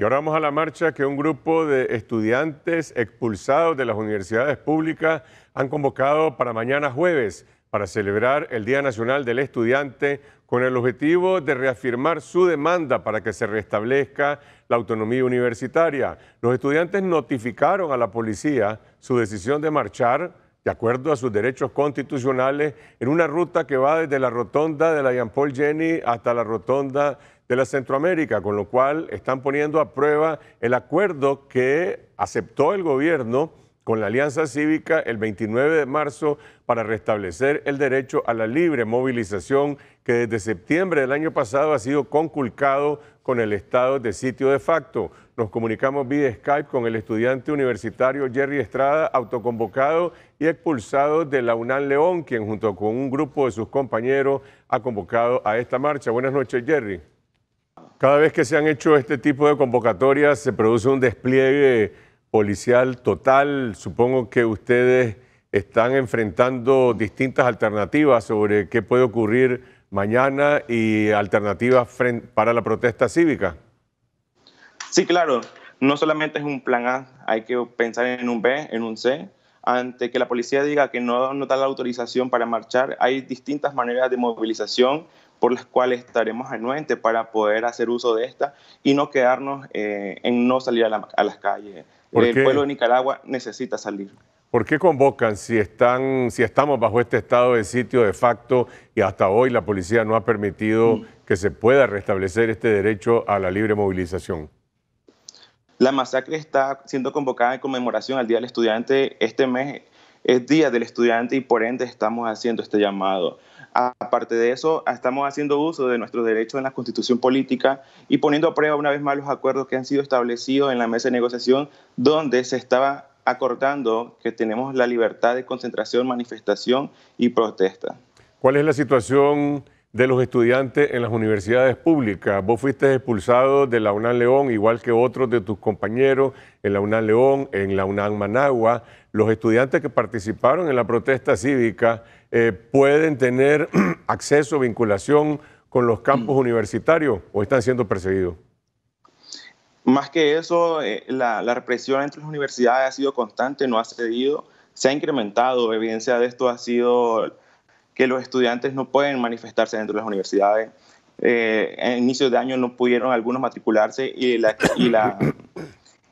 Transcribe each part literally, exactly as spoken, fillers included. Y ahora vamos a la marcha que un grupo de estudiantes expulsados de las universidades públicas han convocado para mañana jueves para celebrar el Día Nacional del Estudiante con el objetivo de reafirmar su demanda para que se restablezca la autonomía universitaria. Los estudiantes notificaron a la policía su decisión de marchar de acuerdo a sus derechos constitucionales en una ruta que va desde la rotonda de la Jean-Paul Jenny hasta la rotonda de la Centroamérica, con lo cual están poniendo a prueba el acuerdo que aceptó el gobierno con la Alianza Cívica el veintinueve de marzo para restablecer el derecho a la libre movilización que desde septiembre del año pasado ha sido conculcado con el estado de sitio de facto. Nos comunicamos vía Skype con el estudiante universitario Yerri Estrada, autoconvocado y expulsado de la UNAN León, quien junto con un grupo de sus compañeros ha convocado a esta marcha. Buenas noches, Yerri. Cada vez que se han hecho este tipo de convocatorias se produce un despliegue policial total. Supongo que ustedes están enfrentando distintas alternativas sobre qué puede ocurrir mañana y alternativas para la protesta cívica. Sí, claro. No solamente es un plan A, hay que pensar en un B, en un C. Ante que la policía diga que no, no da la autorización para marchar, hay distintas maneras de movilización por las cuales estaremos anuentes para poder hacer uso de esta y no quedarnos eh, en no salir a, la, a las calles. El qué? pueblo de Nicaragua necesita salir. ¿Por qué convocan si, están, si estamos bajo este estado de sitio de facto y hasta hoy la policía no ha permitido mm. que se pueda restablecer este derecho a la libre movilización? La masacre está siendo convocada en conmemoración al Día del Estudiante. Este mes es Día del Estudiante y por ende estamos haciendo este llamado. Aparte de eso, estamos haciendo uso de nuestros derechos en la Constitución Política y poniendo a prueba una vez más los acuerdos que han sido establecidos en la mesa de negociación, donde se estaba acordando que tenemos la libertad de concentración, manifestación y protesta. ¿Cuál es la situación de los estudiantes en las universidades públicas? Vos fuiste expulsado de la UNAN León, igual que otros de tus compañeros en la UNAN León, en la UNAN Managua. Los estudiantes que participaron en la protesta cívica eh, pueden tener acceso, vinculación con los campus mm. universitarios o están siendo perseguidos. Más que eso, eh, la, la represión entre las universidades ha sido constante, no ha cedido, se ha incrementado. Evidencia de esto ha sido que los estudiantes no pueden manifestarse dentro de las universidades. Eh, en inicios de año no pudieron algunos matricularse y, la, y, la,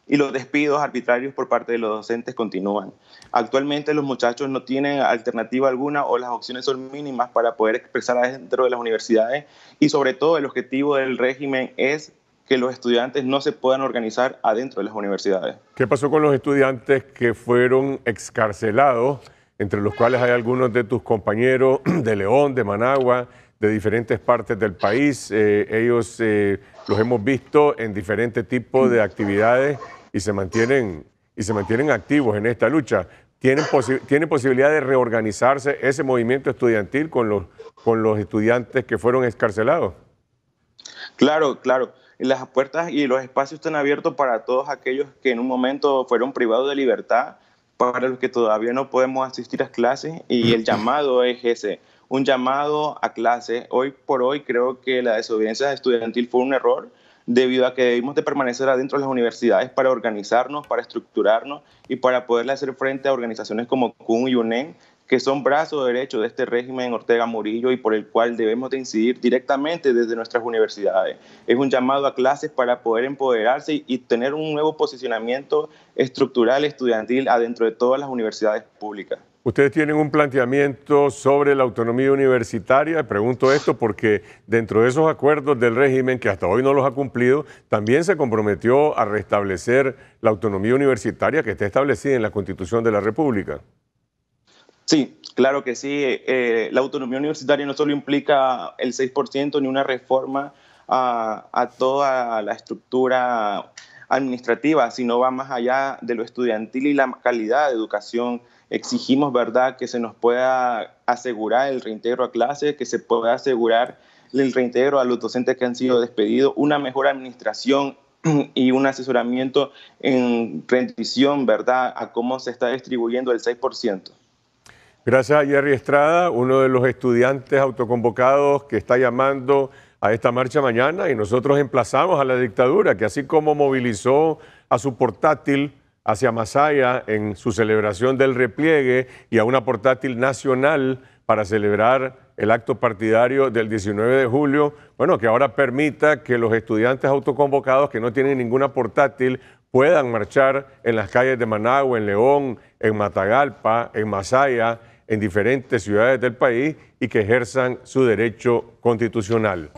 y los despidos arbitrarios por parte de los docentes continúan. Actualmente los muchachos no tienen alternativa alguna o las opciones son mínimas para poder expresar dentro de las universidades y sobre todo el objetivo del régimen es que los estudiantes no se puedan organizar adentro de las universidades. ¿Qué pasó con los estudiantes que fueron excarcelados, entre los cuales hay algunos de tus compañeros de León, de Managua, de diferentes partes del país? Eh, ellos eh, los hemos visto en diferentes tipos de actividades y se mantienen, y se mantienen activos en esta lucha. ¿Tienen, posi- ¿tienen posibilidad de reorganizarse ese movimiento estudiantil con los, con los estudiantes que fueron excarcelados? Claro, claro. Las puertas y los espacios están abiertos para todos aquellos que en un momento fueron privados de libertad, para los que todavía no podemos asistir a clases, y el llamado es ese, un llamado a clases. Hoy por hoy creo que la desobediencia estudiantil fue un error debido a que debimos de permanecer adentro de las universidades para organizarnos, para estructurarnos y para poderle hacer frente a organizaciones como C U N y UNEN, que son brazos de derecho de este régimen Ortega Murillo y por el cual debemos de incidir directamente desde nuestras universidades. Es un llamado a clases para poder empoderarse y tener un nuevo posicionamiento estructural estudiantil adentro de todas las universidades públicas. Ustedes tienen un planteamiento sobre la autonomía universitaria. Pregunto esto porque dentro de esos acuerdos del régimen, que hasta hoy no los ha cumplido, también se comprometió a restablecer la autonomía universitaria que está establecida en la Constitución de la República. Sí, claro que sí. Eh, la autonomía universitaria no solo implica el seis por ciento ni una reforma a, a toda la estructura administrativa, sino va más allá de lo estudiantil y la calidad de educación. Exigimos, ¿verdad?, que se nos pueda asegurar el reintegro a clases, que se pueda asegurar el reintegro a los docentes que han sido despedidos, una mejor administración y un asesoramiento en rendición, ¿verdad?, a cómo se está distribuyendo el seis por ciento. Gracias a Yerri Estrada, uno de los estudiantes autoconvocados que está llamando a esta marcha mañana, y nosotros emplazamos a la dictadura, que así como movilizó a su portátil hacia Masaya en su celebración del repliegue y a una portátil nacional para celebrar el acto partidario del diecinueve de julio, bueno, que ahora permita que los estudiantes autoconvocados que no tienen ninguna portátil puedan marchar en las calles de Managua, en León, en Matagalpa, en Masaya, en diferentes ciudades del país, y que ejerzan su derecho constitucional.